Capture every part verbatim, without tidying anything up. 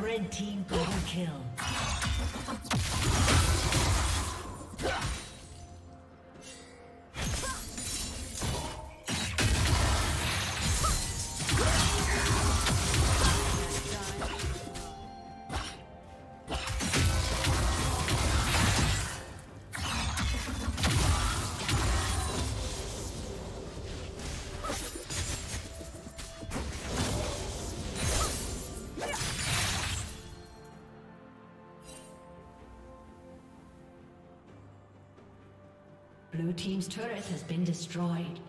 Red team double kill. Blue team's turret has been destroyed.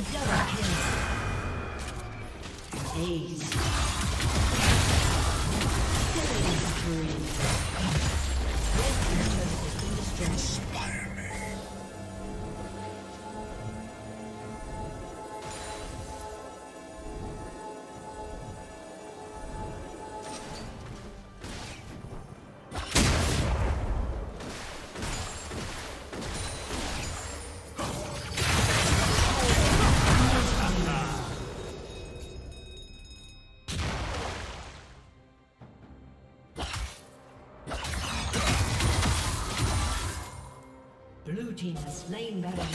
Double kill. Ace. Killing spree. Red team has been destroyed. Team has slain Baron.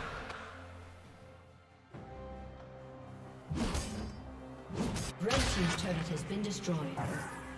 His turret has been destroyed.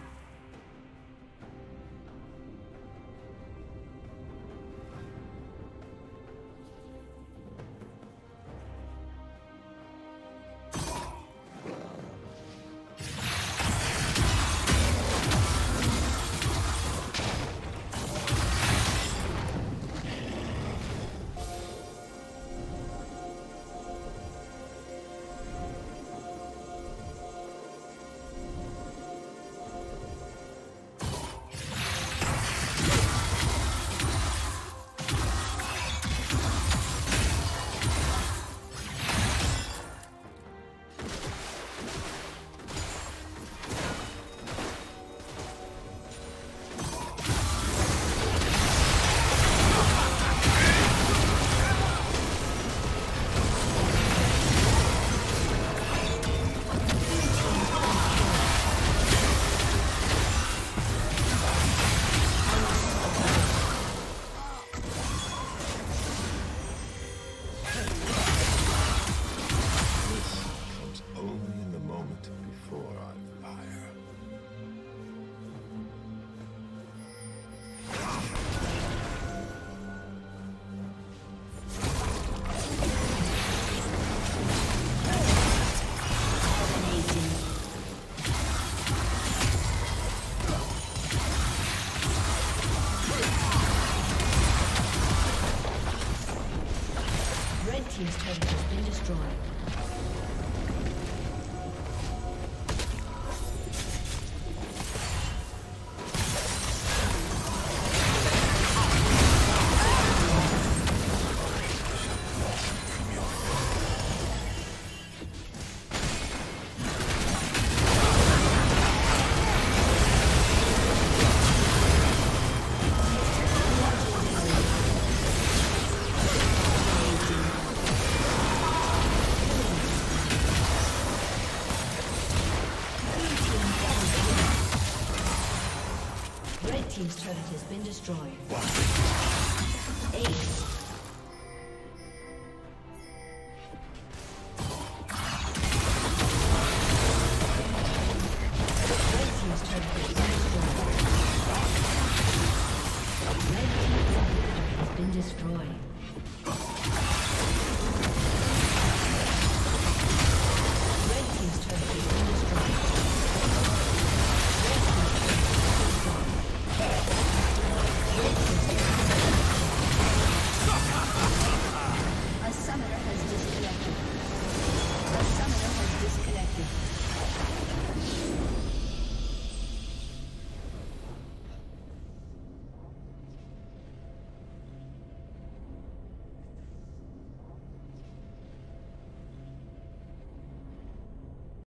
Team's turret has been destroyed. Team's turret has been destroyed. Wow. Ace.